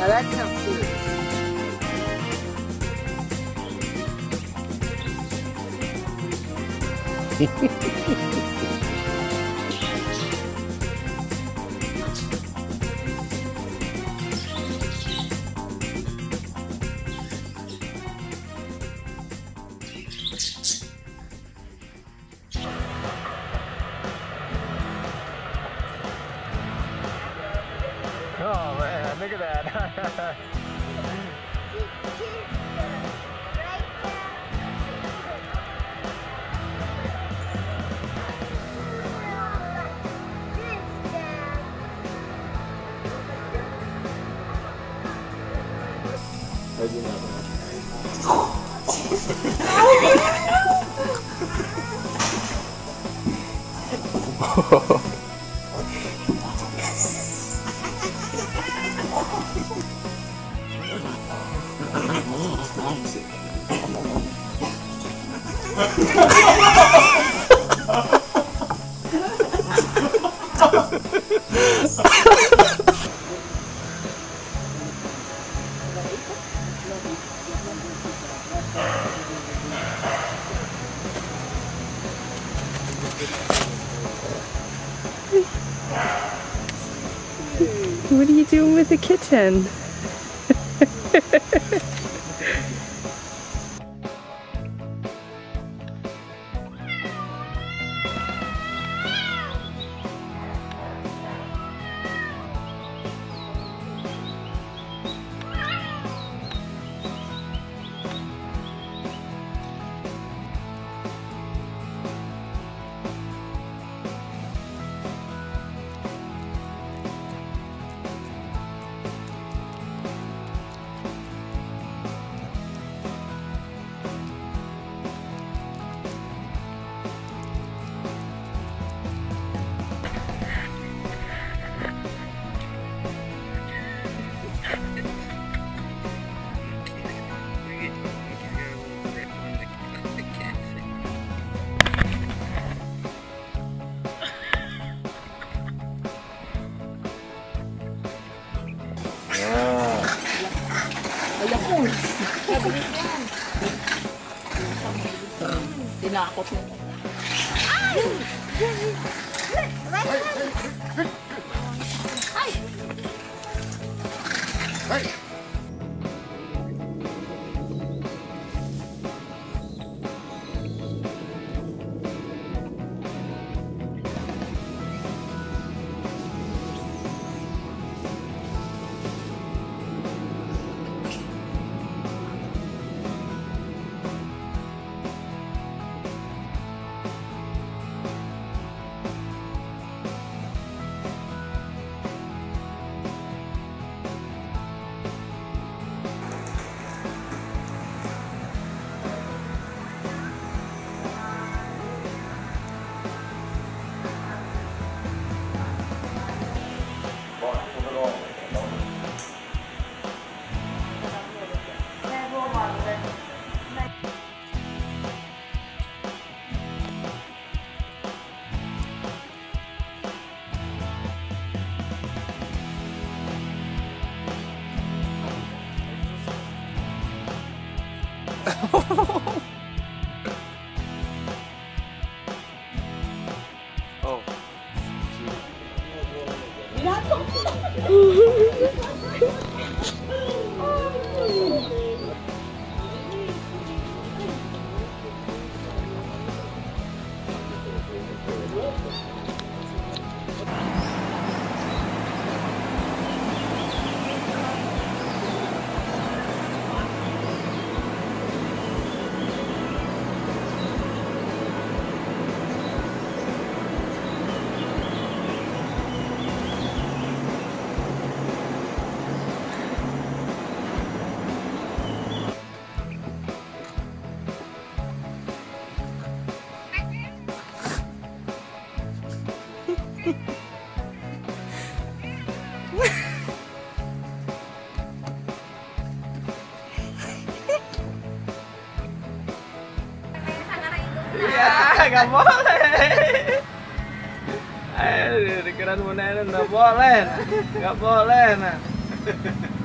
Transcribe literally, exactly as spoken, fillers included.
Now that's not serious. Oh man, look at that. I do not know. What are you doing with the kitten? Tinakot na. Ay! Ay! Ay! Oh. Gak boleh. Aduh, dikira semuanya enak, gak boleh. Gak boleh, nah.